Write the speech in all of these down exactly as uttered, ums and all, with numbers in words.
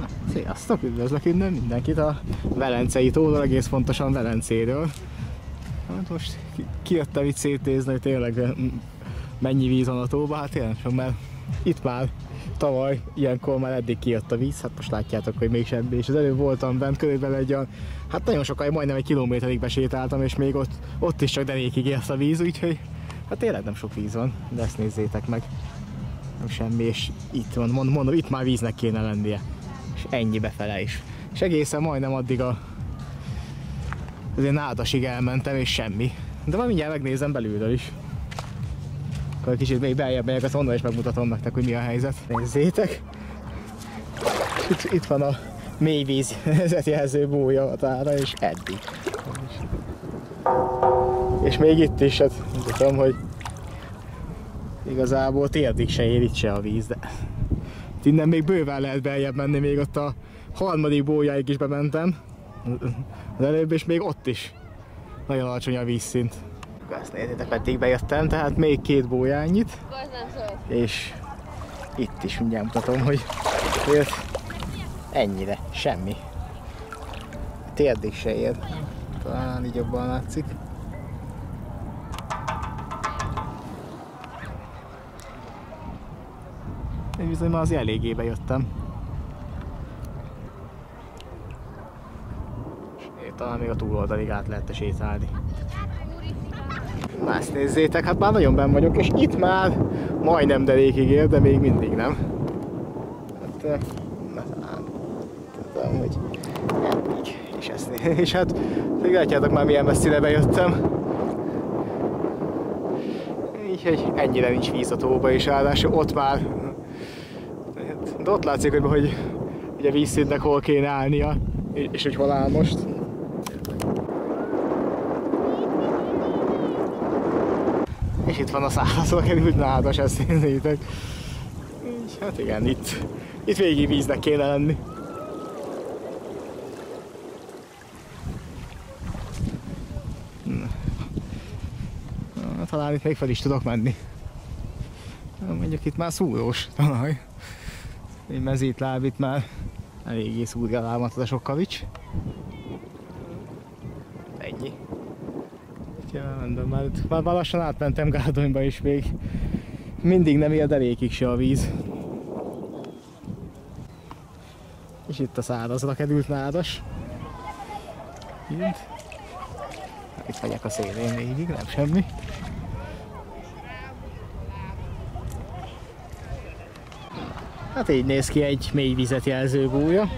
Na, sziasztok! Üdvözlök innen mindenkit a Velencei tóról, egész pontosan Velencéről. Hát most kijöttem itt szétnézni, hogy tényleg mennyi víz van a tóba, hát én sem, mert itt már tavaly ilyenkor már eddig kijött a víz, hát most látjátok, hogy még semmi, és az előbb voltam bent, körülbelül egy olyan, hát nagyon sokáig, majdnem egy kilométerig besétáltam, és még ott, ott is csak derékig ért a víz, úgyhogy hát tényleg nem sok víz van, de ezt nézzétek meg. Nem semmi, és itt van, mondom, mondom, itt már víznek kéne lennie. És ennyi befele is. És egészen majdnem addig a... az én nádasig elmentem, és semmi. De már mindjárt megnézem belülről is. Akkor kicsit még beljebb megyek, azt onnan is megmutatom nektek, hogy mi a helyzet. Nézzétek! Itt, itt van a mélyvíz helyzetjelző búja határa, és eddig. És még itt is, hát mutatom, hogy igazából térdig se ér itt se a víz, de innen még bőven lehet beljebb menni, még ott a harmadik bójáig is bementem az előbb, és még ott is nagyon alacsony a vízszint. Ezt nézzétek, eddig bejöttem, tehát még két bójányit, és itt is mindjárt mutatom, hogy jött ennyire, semmi. Térdig se ér, talán így jobban látszik. Én bizony már az eléggé bejöttem. És talán még a túloldalig át lehet sétálni. Na, ezt nézzétek, hát már nagyon benn vagyok, és itt már majdnem derékig ér, de még mindig nem. Hát, tudom, hogy eddig. És, ezt, és hát, még látjátok már milyen messzire bejöttem. Így, hogy ennyire nincs víz a tóba, és ráadásul ott már de ott látszik, hogy, hogy ugye vízszintnek hol kéne állnia, és, és hogy hol áll most. És itt van a szárazra került nádas, ezt nézzétek. Hát igen, itt, itt végig víznek kéne lenni. Na, talán itt még fel is tudok menni. Mondjuk itt már szúrós talaj. Egy mezítláb itt már eléggé szúrja lábamat az a sok kavics. Ennyi. Jelen, már, már lassan átmentem Gárdonyba is, még mindig nem ér derékig se a víz. És itt a szárazra került nádas. Itt. Itt vagyok a szélén végig, nem semmi. Hát így néz ki egy mély vizet jelző búja,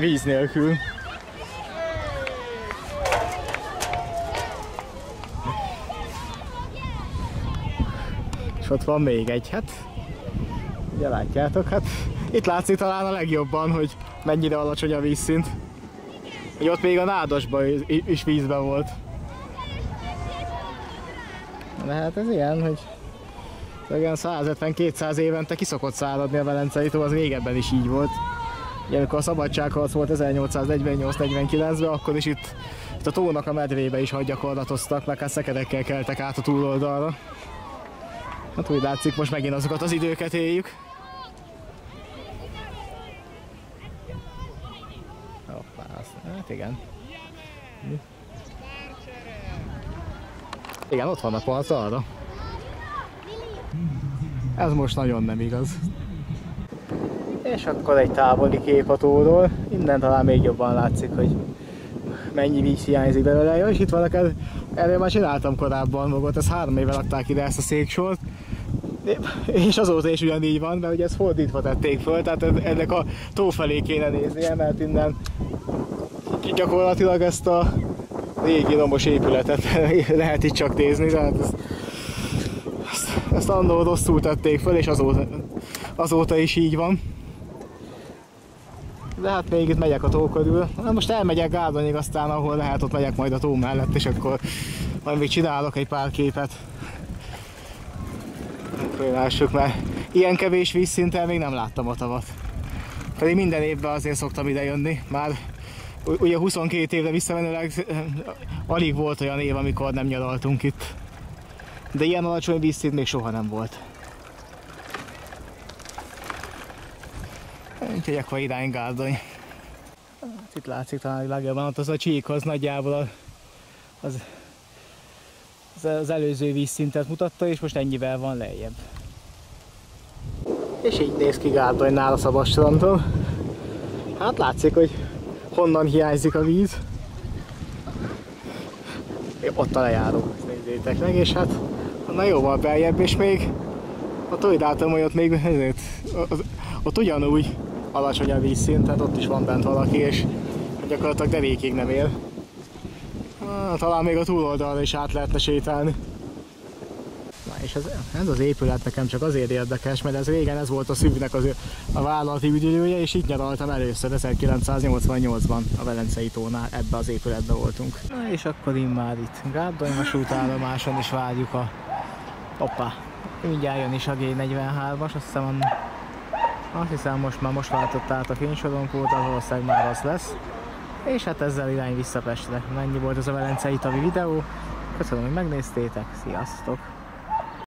víz nélkül. És ott van még egy, hát ugye látjátok, hát itt látszik talán a legjobban, hogy mennyire alacsony a vízszint. Hogy ott még a nádasban is vízben volt. De hát ez ilyen, hogy igen, százötven-kétszáz évente ki szokott száradni a Velencei tó, az régebben is így volt. Amikor a szabadságharc volt ezernyolcszáznegyvennyolc negyvenkilencben, akkor is itt, itt a tónak a medrébe is hadgyakorlatoztak, meg hát szekerekkel keltek át a túloldalra. Hát úgy látszik, most megint azokat az időket éljük. Hoppá, hát igen. Igen, ott van a part arra. Ez most nagyon nem igaz. És akkor egy távoli kép a tóról. Innen talán még jobban látszik, hogy mennyi víz hiányzik belőle. Ja, és itt van akár, erről már csináltam korábban magot, ez három évvel adták ide ezt a széksort. És azóta is ugyanígy van, mert ugye ezt fordítva tették föl, tehát ennek a tó felé kéne néznie, mert innen gyakorlatilag ezt a régi romos épületet lehet itt csak nézni. Tehát ez, ezt annól rosszul tették föl, és azóta, azóta is így van. De hát még itt megyek a tó körül. Na, most elmegyek Gárdonyig, aztán ahol lehet, ott megyek majd a tó mellett, és akkor majd még csinálok egy pár képet. Akkor lássuk, mert ilyen kevés vízszinttel még nem láttam a tavat. Pedig minden évben azért szoktam ide jönni. Már ugye huszonkét évre visszamenőleg alig volt olyan év, amikor nem nyaraltunk itt. De ilyen alacsony vízszint még soha nem volt. úgyhogy akkor irány Gárdony. Hát itt látszik talán legjobban, ott az a csíkhoz nagyjából az, az, az előző vízszintet mutatta, és most ennyivel van lejjebb. És így néz ki Gárdonynál a Szabadstrandon. Hát látszik, hogy honnan hiányzik a víz. Ott a lejáró, nézzétek meg, és hát na jóval beljebb, és még ott úgy látom, hogy ott még ezért, ott, ott ugyanúgy alacsony a vízszint, tehát ott is van bent valaki, és gyakorlatilag derékig nem él. Na, talán még a túloldalra is át lehetne sétálni. Na, és ez, ez az épület nekem csak azért érdekes, mert ez régen ez volt a szűvnek az, a vállalati ügyülője, és itt nyaraltam először ezerkilencszáznyolcvannyolcban a Velencei tónál, ebbe az épületbe voltunk. Na, és akkor immár itt Gárdony vasútállomáson is várjuk a... Hoppá! Mindjárt jön is a G negyvenhármas, azt hiszem, an... azt hiszem most már most váltott át a fénysorompóta, valószínűleg már az lesz. És hát ezzel irány vissza Pestre. Mennyi volt ez a Velencei tó videó. Köszönöm, hogy megnéztétek, sziasztok!